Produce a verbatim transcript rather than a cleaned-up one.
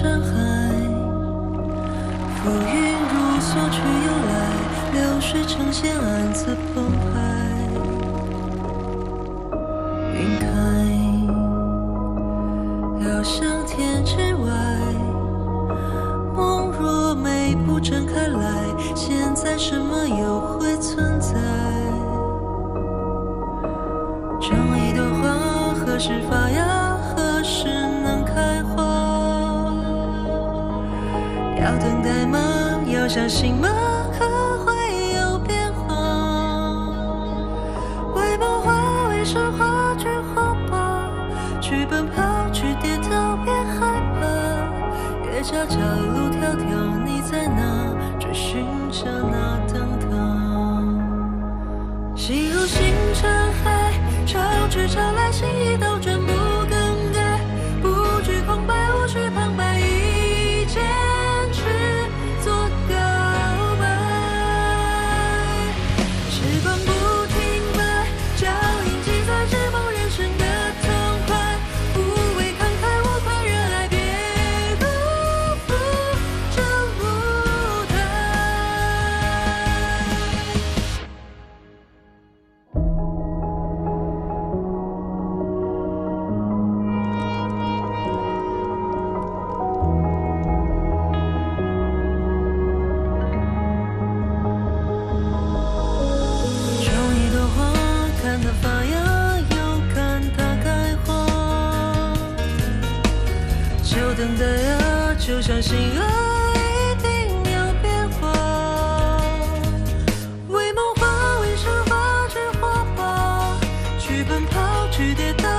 山海，浮云如梭去又来，流水成线暗自澎湃。云开，遥想天之外，梦若每步展开来，现在什么又会存在？种一朵花，何时发芽？何时能开花？ 要等待吗？要相信吗？可会有变化？为梦画，为生活，去活吧，去奔跑，去跌倒，别害怕。越家家路迢迢，你在哪？追寻着那灯塔。夕后星辰海，潮去潮来，心意斗转不更改，不惧空白，无需旁白，一切。 相信爱一定有变化，为梦画，为生活，去活吧，去奔跑，去跌倒。